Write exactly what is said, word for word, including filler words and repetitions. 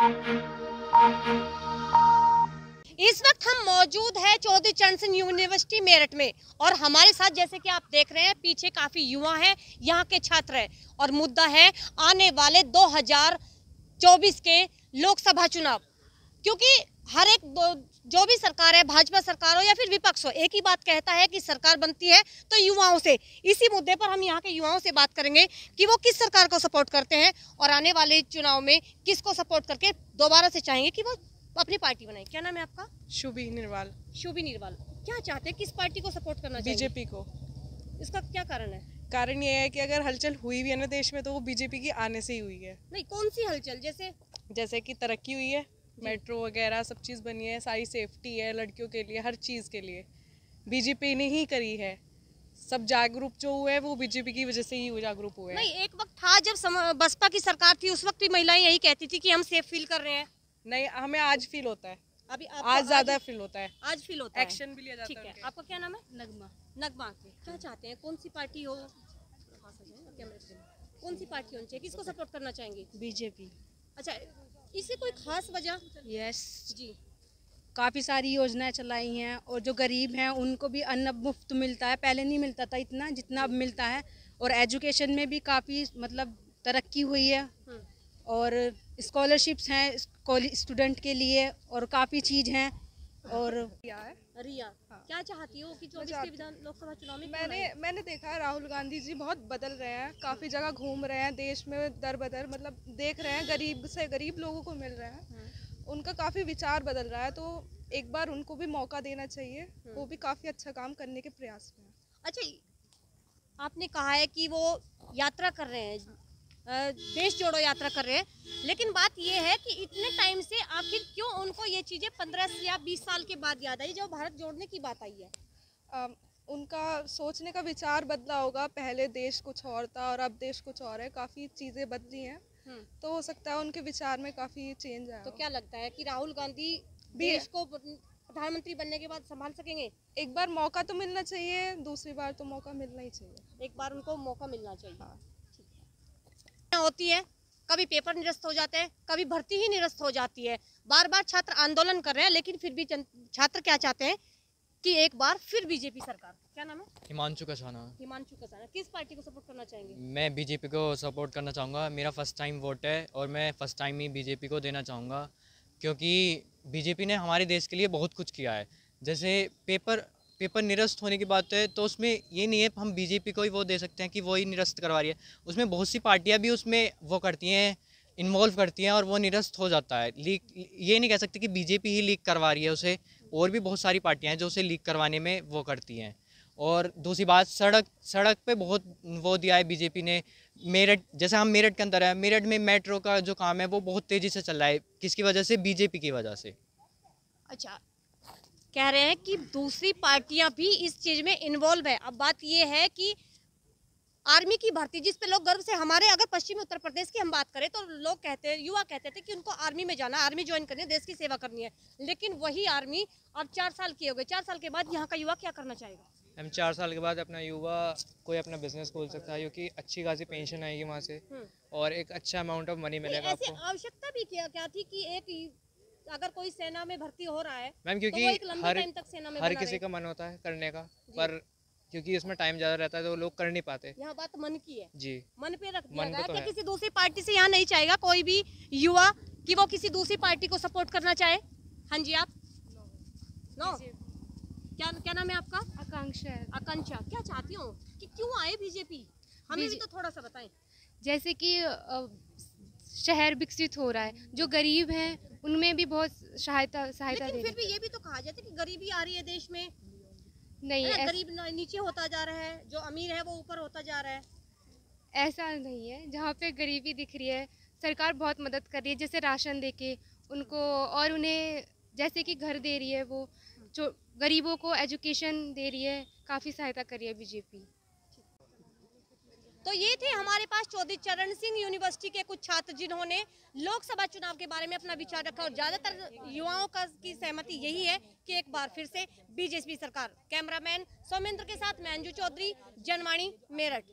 इस वक्त हम मौजूद हैं चौधरी चरण सिंह यूनिवर्सिटी मेरठ में और हमारे साथ जैसे कि आप देख रहे हैं पीछे काफी युवा हैं, यहाँ के छात्र हैं और मुद्दा है आने वाले दो हज़ार चौबीस के लोकसभा चुनाव, क्योंकि हर एक जो भी सरकार है, भाजपा सरकार हो या फिर विपक्ष हो, एक ही बात कहता है कि सरकार बनती है तो युवाओं से। इसी मुद्दे पर हम यहाँ के युवाओं से बात करेंगे कि वो किस सरकार को सपोर्ट करते हैं और आने वाले चुनाव में किसको सपोर्ट करके दोबारा से चाहेंगे कि वो अपनी पार्टी बनाए। क्या नाम है आपका? शुभी निर्वाल। शुभी निर्वाल, क्या चाहते हैं, किस पार्टी को सपोर्ट करना? बीजेपी को। इसका क्या कारण है? कारण ये है कि अगर हलचल हुई भी है ना देश में तो वो बीजेपी की आने से ही हुई है। नहीं, कौन सी हलचल? जैसे जैसे कि तरक्की हुई है, मेट्रो वगैरह सब चीज़ बनी है, सारी सेफ्टी है लड़कियों के लिए, हर चीज़ के लिए बीजेपी ने ही करी है। सब जागरूक जो हुए हैं वो बीजेपी की वजह से ही जागरूक हुए हैं। नहीं, एक वक्त था जब बसपा की सरकार थी, उस वक्त भी महिलाएं यही कहती थी कि हम सेफ फील कर रहे हैं। नहीं, हमें आज फील होता है, अभी आज ज्यादा फील होता है, आज फील होता है, एक्शन भी लिया जाता है। आपका क्या नाम है? नगमा। नगमा, क्या चाहते हैं, कौन सी पार्टी हो, कौन सी पार्टी होनी चाहिए, किसको सपोर्ट करना चाहेंगे? बीजेपी। अच्छा, इसे कोई खास वजह? यस जी, काफ़ी सारी योजनाएं चलाई हैं और जो गरीब हैं उनको भी अन्न मुफ्त मिलता है, पहले नहीं मिलता था इतना जितना अब मिलता है। और एजुकेशन में भी काफ़ी मतलब तरक्की हुई है और स्कॉलरशिप्स हैं स्टूडेंट के लिए और काफ़ी चीज़ हैं। और रिया रिया हाँ। क्या चाहती हो कि चौबीस के विधान लोकसभा चुनाव में? मैंने मैंने देखा है राहुल गांधी जी बहुत बदल रहे हैं, काफ़ी जगह घूम रहे हैं देश में, दर बदर मतलब देख रहे हैं, गरीब से गरीब लोगों को मिल रहे हैं, उनका काफ़ी विचार बदल रहा है, तो एक बार उनको भी मौका देना चाहिए, वो भी काफ़ी अच्छा काम करने के प्रयास में। अच्छा, आपने कहा है कि वो यात्रा कर रहे हैं, देश जोड़ो यात्रा कर रहे हैं, लेकिन बात यह है कि इतने टाइम से आखिर क्यों उनको ये चीज़ें पंद्रह या बीस साल के बाद याद आई जब भारत जोड़ने की बात आई है? आ, उनका सोचने का विचार बदला होगा, पहले देश कुछ और था और अब देश कुछ और है, काफ़ी चीज़ें बदली हैं, तो हो सकता है उनके विचार में काफ़ी चेंज आया। तो क्या लगता है कि राहुल गांधी देश को प्रधानमंत्री बनने के बाद संभाल सकेंगे? एक बार मौका तो मिलना चाहिए, दूसरी बार तो मौका मिलना ही चाहिए, एक बार उनको मौका मिलना चाहिए। होती है, कभी पेपर निरस्त हो जाते हैं, कभी भर्ती ही निरस्त हो जाती है, बार बार छात्र आंदोलन कर रहे हैं, लेकिन फिर भी छात्र क्या चाहते हैं कि एक बार फिर बीजेपी सरकार। क्या नाम है? हिमांशु कसाना। हिमांशु कसाना, किस पार्टी को सपोर्ट करना चाहेंगे? मैं बीजेपी को सपोर्ट करना चाहूँगा, मेरा फर्स्ट टाइम वोट है और मैं फर्स्ट टाइम ही बीजेपी को देना चाहूँगा, क्योंकि बीजेपी ने हमारे देश के लिए बहुत कुछ किया है। जैसे पेपर पेपर निरस्त होने की बात है तो उसमें ये नहीं है हम बीजेपी को ही वो दे सकते हैं कि वो ही निरस्त करवा रही है, उसमें बहुत सी पार्टियां भी उसमें वो करती हैं, इन्वॉल्व करती हैं और वो निरस्त हो जाता है। लीक, ये नहीं कह सकते कि बीजेपी ही लीक करवा रही है उसे, और भी बहुत सारी पार्टियां हैं जो उसे लीक करवाने में वो करती हैं। और दूसरी बात, सड़क सड़क पे बहुत वो दिया है बीजेपी ने। मेरठ, जैसे हम मेरठ के अंदर है, मेरठ में मेट्रो का जो काम है वो बहुत तेज़ी से चल रहा है, किसकी वजह से? बीजेपी की वजह से। अच्छा, कह रहे हैं कि दूसरी पार्टियां भी इस चीज़ में इन्वॉल्व है। अब बात ये है कि आर्मी की भर्ती जिस पे लोग गर्व से, हमारे अगर पश्चिमी उत्तर प्रदेश की हम बात करें तो लोग कहते हैं, युवा कहते थे कि उनको आर्मी में जाना, आर्मी ज्वाइन करनी है, देश की सेवा करनी है, लेकिन वही आर्मी अब चार साल की हो गई, चार साल के बाद यहाँ का युवा क्या करना चाहेगा? हम चार साल के बाद अपना युवा कोई अपना बिजनेस खोल सकता है, क्योंकि अच्छी खासी पेंशन आएगी वहाँ से और एक अच्छा अमाउंट ऑफ मनी मिलेगा। आवश्यकता भी क्या क्या थी कि एक अगर कोई सेना में भर्ती हो रहा है मैम, क्योंकि तो एक लंबे टाइम तक सेना में हर किसी का मन होता है करने का, पर क्योंकि इसमें टाइम ज़्यादा रहता है तो लोग कर नहीं पाते। यहाँ बात मन की है जी, मन पे रख दिया गया है कि किसी दूसरी पार्टी से यहाँ नहीं चाहेगा कोई भी युवा कि वो किसी दूसरी पार्टी को सपोर्ट करना चाहे। हाँ जी, आप नो, क्या क्या नाम है आपका? आकांक्षा। आकांक्षा, क्या चाहती हूँ कि क्यों आए बीजेपी, हमें भी तो थोड़ा सा बताएं। जैसे कि शहर विकसित हो रहा है, जो गरीब हैं उनमें भी बहुत सहायता सहायता लेकिन फिर भी ये भी तो कहा जाता है कि गरीबी आ रही है देश में। नहीं, ऐस... गरीब नीचे होता जा रहा है, जो अमीर है वो ऊपर होता जा रहा है। ऐसा नहीं है, जहाँ पे गरीबी दिख रही है सरकार बहुत मदद कर रही है, जैसे राशन देके उनको, और उन्हें जैसे कि घर दे रही है, वो जो गरीबों को एजुकेशन दे रही है, काफ़ी सहायता कर रही है बीजेपी। तो ये थे हमारे पास चौधरी चरण सिंह यूनिवर्सिटी के कुछ छात्र जिन्होंने लोकसभा चुनाव के बारे में अपना विचार रखा और ज्यादातर युवाओं का की सहमति यही है कि एक बार फिर से बीजेपी सरकार। कैमरामैन सोमेंद्र के साथ मंजू चौधरी, जनवाणी, मेरठ।